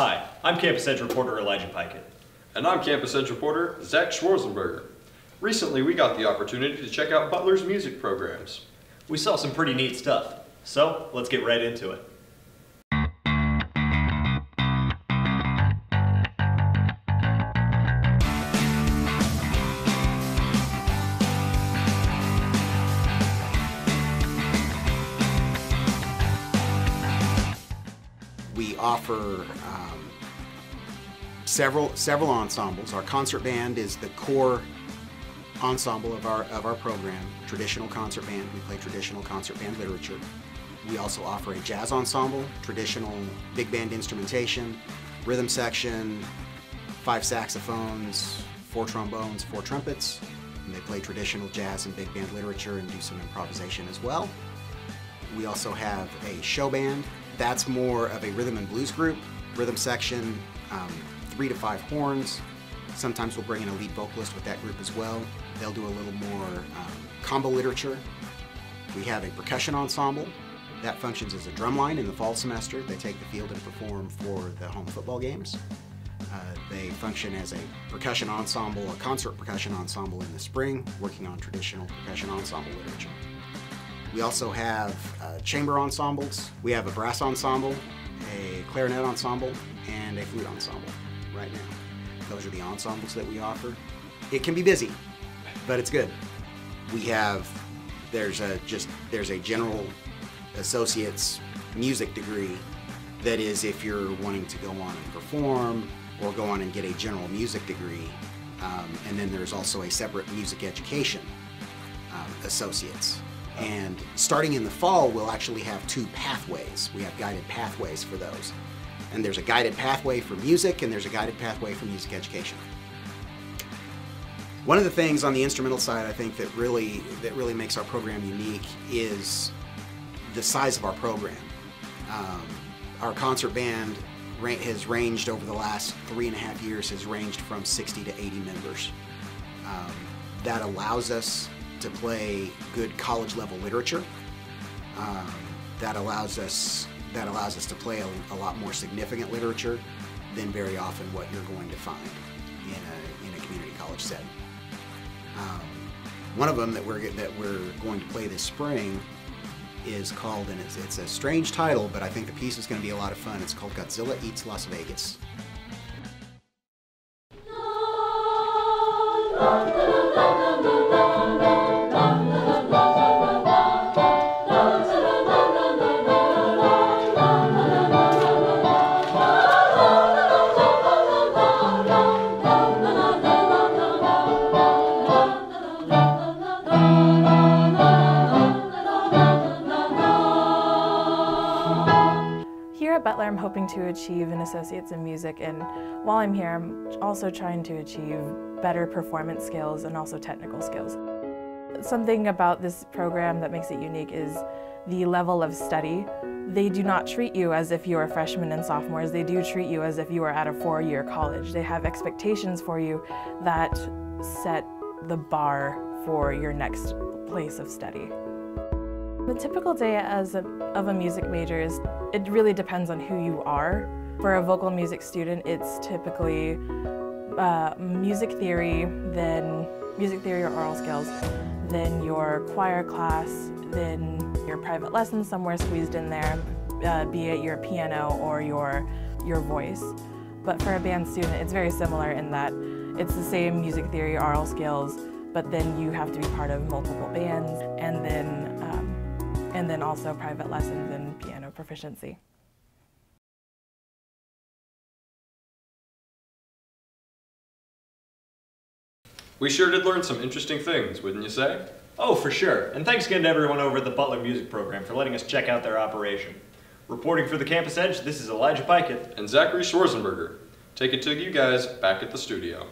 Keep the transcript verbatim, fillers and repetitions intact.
Hi, I'm Campus Edge reporter Elijah Pykiet. And I'm Campus Edge reporter Zach Schwarzenberger. Recently we got the opportunity to check out Butler's music programs. We saw some pretty neat stuff, so let's get right into it. We offer um, several several ensembles. Our concert band is the core ensemble of our of our program. Traditional concert band. We play traditional concert band literature. We also offer a jazz ensemble, traditional big band instrumentation, rhythm section, five saxophones, four trombones, four trumpets. And they play traditional jazz and big band literature and do some improvisation as well. We also have a show band. That's more of a rhythm and blues group, rhythm section, um, three to five horns. Sometimes we'll bring in a lead vocalist with that group as well. They'll do a little more um, combo literature. We have a percussion ensemble that functions as a drum line in the fall semester. They take the field and perform for the home football games. Uh, they function as a percussion ensemble, a concert percussion ensemble in the spring, working on traditional percussion ensemble literature. We also have uh, chamber ensembles. We have a brass ensemble, a clarinet ensemble, and a flute ensemble right now. Those are the ensembles that we offer. It can be busy, but it's good. We have, there's a, just, there's a general associate's music degree that is if you're wanting to go on and perform or go on and get a general music degree. Um, and then there's also a separate music education um, associates. And starting in the fall, we'll actually have two pathways. We have guided pathways for those. And there's a guided pathway for music, and there's a guided pathway for music education. One of the things on the instrumental side, I think, that really, that really makes our program unique is the size of our program. Um, our concert band ra- has ranged over the last three and a half years, has ranged from sixty to eighty members. Um, that allows us to play good college-level literature. Um, that allows us that allows us to play a, a lot more significant literature than very often what you're going to find in a in a community college setting. Um, one of them that we're that we're going to play this spring is called, and it's it's a strange title, but I think the piece is going to be a lot of fun. It's called Godzilla Eats Las Vegas. I'm hoping to achieve an associate's in music, and while I'm here, I'm also trying to achieve better performance skills and also technical skills. Something about this program that makes it unique is the level of study. They do not treat you as if you are freshmen and sophomores. They do treat you as if you are at a four-year college. They have expectations for you that set the bar for your next place of study. The typical day as a, of a music major is, it really depends on who you are. For a vocal music student, it's typically uh, music theory, then music theory or oral skills, then your choir class, then your private lesson somewhere squeezed in there, uh, be it your piano or your, your voice. But for a band student, it's very similar in that it's the same music theory, oral skills, but then you have to be part of multiple bands, and then um, and then also private lessons and piano proficiency. We sure did learn some interesting things, wouldn't you say? Oh, for sure. And thanks again to everyone over at the Butler Music Program for letting us check out their operation. Reporting for the Campus Edge, this is Elijah Pykiet and Zachary Schwarzenberger. Take it to you guys back at the studio.